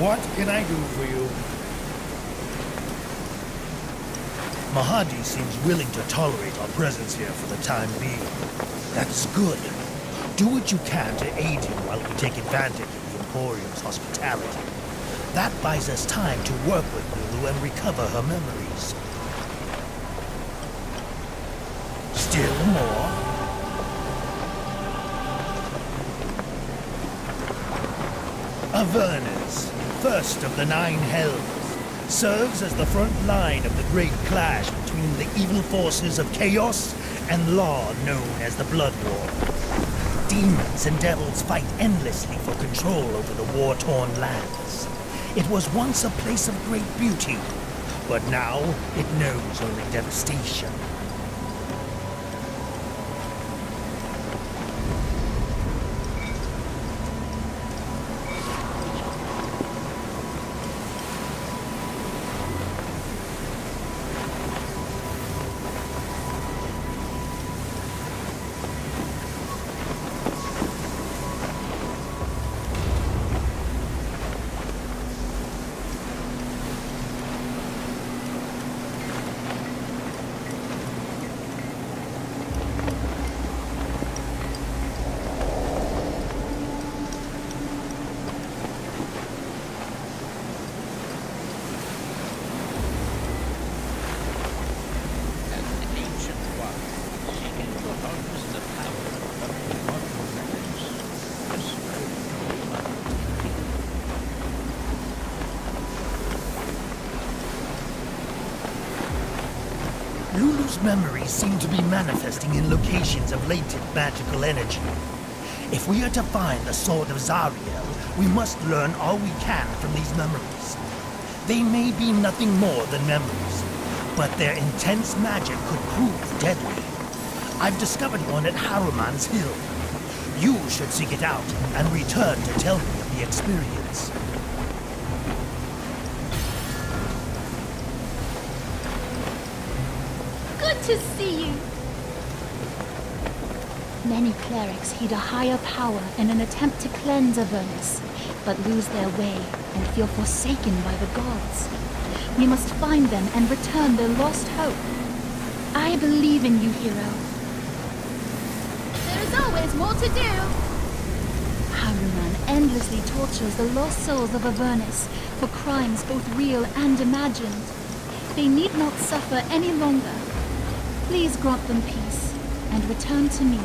What can I do for you? Mahadi seems willing to tolerate our presence here for the time being. That's good. Do what you can to aid him while we take advantage of Emporium's hospitality. That buys us time to work with Lulu and recover her memories. Still more? Avernus, first of the nine hells, serves as the front line of the great clash between the evil forces of chaos and law known as the Blood War. Demons and devils fight endlessly for control over the war-torn lands. It was once a place of great beauty, but now it knows only devastation. Lulu's memories seem to be manifesting in locations of latent magical energy. If we are to find the Sword of Zariel, we must learn all we can from these memories. They may be nothing more than memories, but their intense magic could prove deadly. I've discovered one at Harrowman's Hill. You should seek it out and return to tell me of the experience. To see you. Many clerics heed a higher power in an attempt to cleanse Avernus, but lose their way and feel forsaken by the gods. We must find them and return their lost hope. I believe in you, hero. There is always more to do. Haruman endlessly tortures the lost souls of Avernus for crimes both real and imagined. They need not suffer any longer. Please grant them peace, and return to me.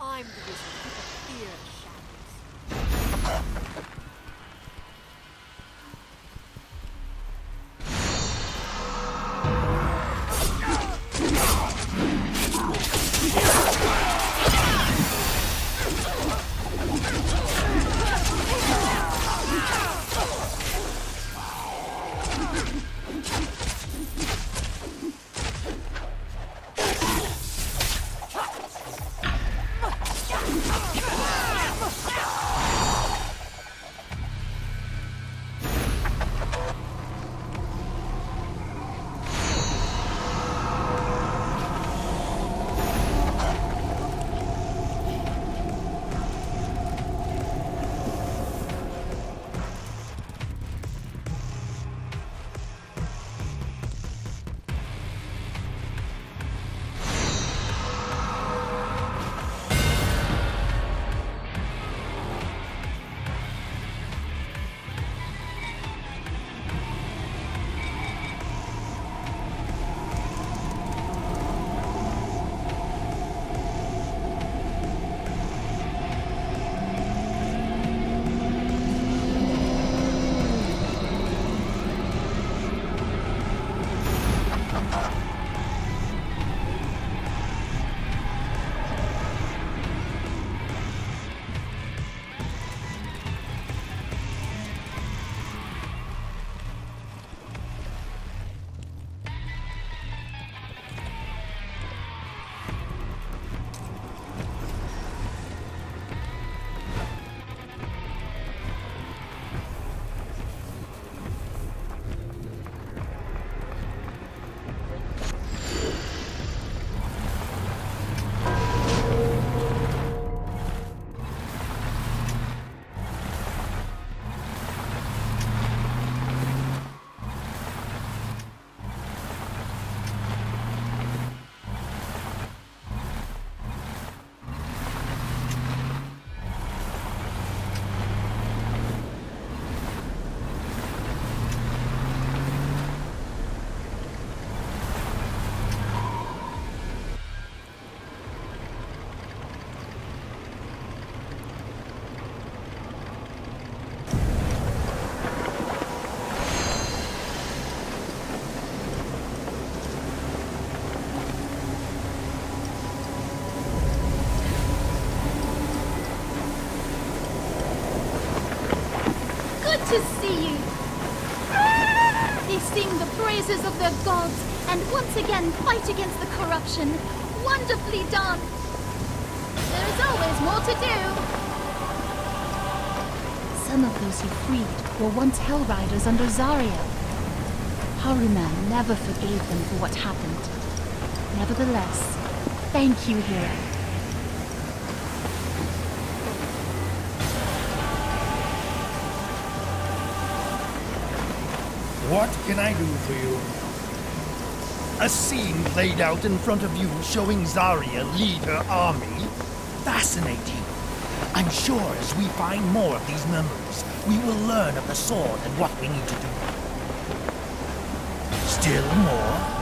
I'm the wizard who fears shadows. To see you. They sing the praises of their gods and once again fight against the corruption. Wonderfully done. There is always more to do. Some of those who freed were once Hellriders under Zarya. Haruman never forgave them for what happened. Nevertheless, thank you, hero. What can I do for you? A scene played out in front of you showing Zarya lead her army? Fascinating. I'm sure as we find more of these memories, we will learn of the sword and what we need to do. Still more?